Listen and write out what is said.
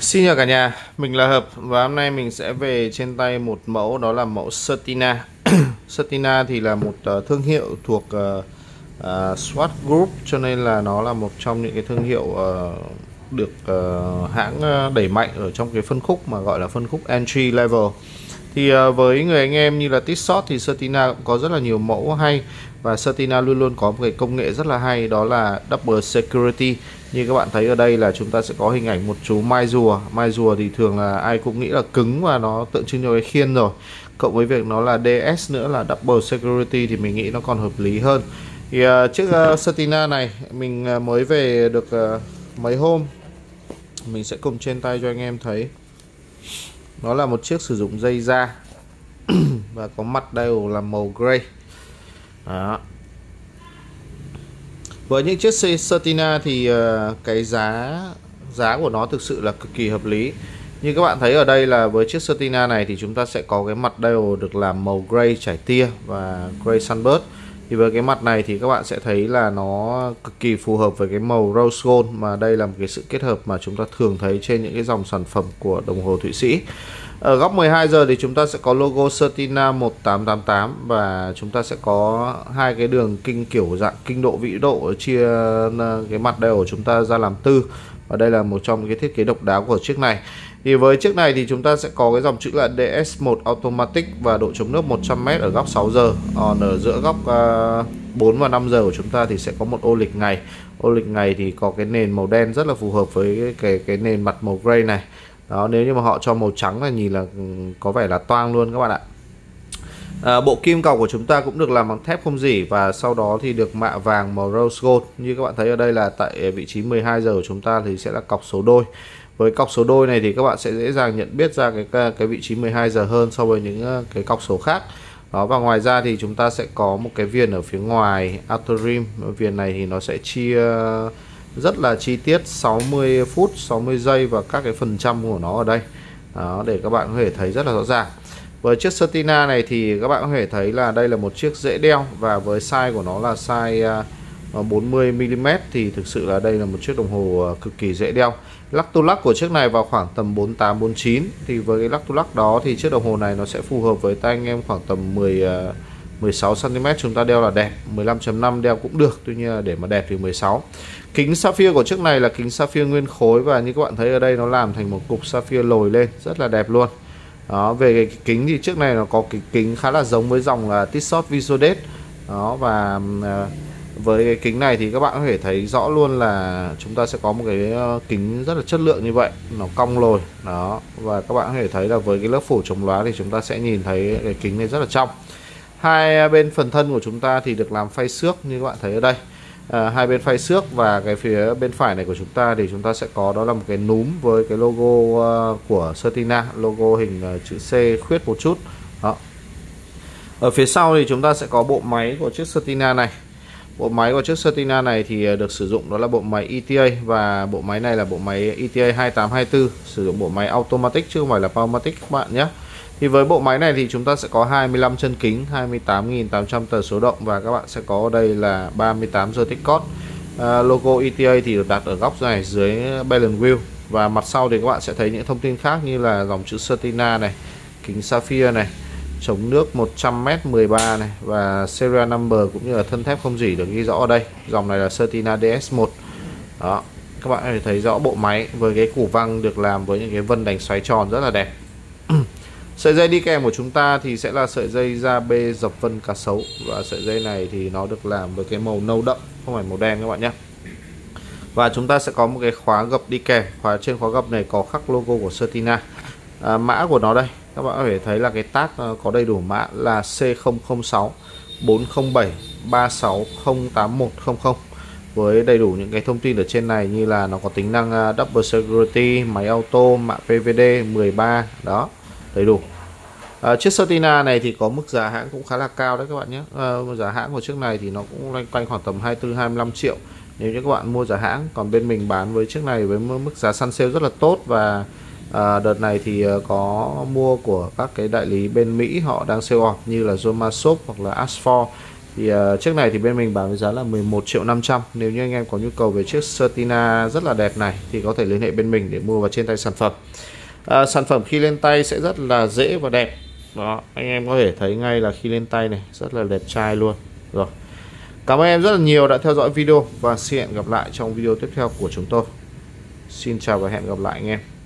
Xin chào cả nhà, mình là Hợp và hôm nay mình sẽ về trên tay một mẫu, đó là mẫu Certina. Certina thì là một thương hiệu thuộc Swatch Group, cho nên là nó là một trong những cái thương hiệu được hãng đẩy mạnh ở trong cái phân khúc mà gọi là phân khúc entry level. Thì với người anh em như là Tissot thì Certina cũng có rất là nhiều mẫu hay, và Certina luôn luôn có một cái công nghệ rất là hay, đó là Double Security. Như các bạn thấy ở đây là chúng ta sẽ có hình ảnh một chú mai rùa. Mai rùa thì thường là ai cũng nghĩ là cứng và nó tượng trưng cho cái khiên rồi, cộng với việc nó là DS nữa là Double Security thì mình nghĩ nó còn hợp lý hơn. Thì chiếc Certina này mình mới về được mấy hôm, mình sẽ cùng trên tay cho anh em thấy. Nó là một chiếc sử dụng dây da và có mặt dial là màu grey. Đó. Với những chiếc Certina thì cái giá của nó thực sự là cực kỳ hợp lý. Như các bạn thấy ở đây là với chiếc Certina này thì chúng ta sẽ có cái mặt dial được làm màu grey trải tia và grey sunburst. Thì với cái mặt này thì các bạn sẽ thấy là nó cực kỳ phù hợp với cái màu rose gold, mà đây là một cái sự kết hợp mà chúng ta thường thấy trên những cái dòng sản phẩm của đồng hồ Thụy Sĩ. Ở góc 12 giờ thì chúng ta sẽ có logo Certina 1888 và chúng ta sẽ có hai cái đường kinh kiểu dạng kinh độ vĩ độ chia cái mặt dial của chúng ta ra làm tư. Và đây là một trong cái thiết kế độc đáo của chiếc này. Thì với chiếc này thì chúng ta sẽ có cái dòng chữ là DS1 Automatic và độ chống nước 100m ở góc 6 giờ. Còn ở giữa góc 4 và 5 giờ của chúng ta thì sẽ có một ô lịch ngày. Ô lịch ngày thì có cái nền màu đen rất là phù hợp với cái nền mặt màu grey này. Đó, nếu như mà họ cho màu trắng là nhìn là có vẻ là toang luôn các bạn ạ. Bộ kim cọc của chúng ta cũng được làm bằng thép không rỉ và sau đó thì được mạ vàng màu rose gold. Như các bạn thấy ở đây là tại vị trí 12 giờ của chúng ta thì sẽ là cọc số đôi. Với cọc số đôi này thì các bạn sẽ dễ dàng nhận biết ra cái vị trí 12 giờ hơn so với những cái cọc số khác. Đó, và ngoài ra thì chúng ta sẽ có một cái viền ở phía ngoài outer rim. Viền này thì nó sẽ chia rất là chi tiết 60 phút, 60 giây và các cái phần trăm của nó ở đây. Đó, để các bạn có thể thấy rất là rõ ràng. Với chiếc Certina này thì các bạn có thể thấy là đây là một chiếc dễ đeo, và với size của nó là size 40mm thì thực sự là đây là một chiếc đồng hồ cực kỳ dễ đeo. Lắc tu lắc của chiếc này vào khoảng tầm 48-49. Thì với cái lắc tu lắc đó thì chiếc đồng hồ này nó sẽ phù hợp với tay anh em khoảng tầm 16cm chúng ta đeo là đẹp, 15.5 đeo cũng được, tuy nhiên là để mà đẹp thì 16. Kính sapphire của chiếc này là kính sapphire nguyên khối và như các bạn thấy ở đây nó làm thành một cục sapphire lồi lên rất là đẹp luôn. Đó, về cái kính thì chiếc này nó có cái kính khá là giống với dòng là Tissot Visodate. Đó, và với cái kính này thì các bạn có thể thấy rõ luôn là chúng ta sẽ có một cái kính rất là chất lượng như vậy, nó cong lồi. Đó, và các bạn có thể thấy là với cái lớp phủ chống lóa thì chúng ta sẽ nhìn thấy cái kính này rất là trong. Hai bên phần thân của chúng ta thì được làm phay xước như các bạn thấy ở đây. Hai bên phay xước và cái phía bên phải này của chúng ta thì chúng ta sẽ có đó là một cái núm với cái logo của Certina, logo hình chữ C khuyết một chút. Đó. Ở phía sau thì chúng ta sẽ có bộ máy của chiếc Certina này. Bộ máy của chiếc Certina này thì được sử dụng đó là bộ máy ETA, và bộ máy này là bộ máy ETA 2824, sử dụng bộ máy automatic chứ không phải là Powermatic các bạn nhé. Thì với bộ máy này thì chúng ta sẽ có 25 chân kính, 28.800 tờ số động và các bạn sẽ có ở đây là 38 giờ tích cót. Logo ETA thì được đặt ở góc này dưới balance wheel, và mặt sau thì các bạn sẽ thấy những thông tin khác như là dòng chữ Certina này, kính sapphire này, chống nước 100m 13 này và serial number cũng như là thân thép không rỉ được ghi rõ ở đây. Dòng này là Certina DS1. Đó, các bạn có thể thấy rõ bộ máy với cái củ văng được làm với những cái vân đánh xoáy tròn rất là đẹp. Sợi dây đi kèm của chúng ta thì sẽ là sợi dây da bê dọc vân cá sấu, và sợi dây này thì nó được làm với cái màu nâu đậm, không phải màu đen các bạn nhé. Và chúng ta sẽ có một cái khóa gập đi kèm, trên khóa gập này có khắc logo của Certina. Mã của nó đây, các bạn có thể thấy là cái tag có đầy đủ mã là C006 407 360810 với đầy đủ những cái thông tin ở trên này như là nó có tính năng Double Security, máy auto, mã PVD 13 đó. Đầy đủ. Chiếc Certina này thì có mức giá hãng cũng khá là cao đấy các bạn nhé. Giá hãng của chiếc này thì nó cũng loanh quanh khoảng tầm 24-25 triệu nếu như các bạn mua giá hãng. Còn bên mình bán với chiếc này với mức giá săn sale rất là tốt, và đợt này thì có mua của các cái đại lý bên Mỹ họ đang sale off như là Zoma Shop hoặc là Ashford. Thì chiếc này thì bên mình bán với giá là 11.500.000. Nếu như anh em có nhu cầu về chiếc Certina rất là đẹp này thì có thể liên hệ bên mình để mua vào trên tay sản phẩm. Sản phẩm khi lên tay sẽ rất là dễ và đẹp. Đó, anh em có thể thấy ngay là khi lên tay này rất là đẹp trai luôn. Rồi. Cảm ơn em rất là nhiều đã theo dõi video và xin hẹn gặp lại trong video tiếp theo của chúng tôi. Xin chào và hẹn gặp lại anh em.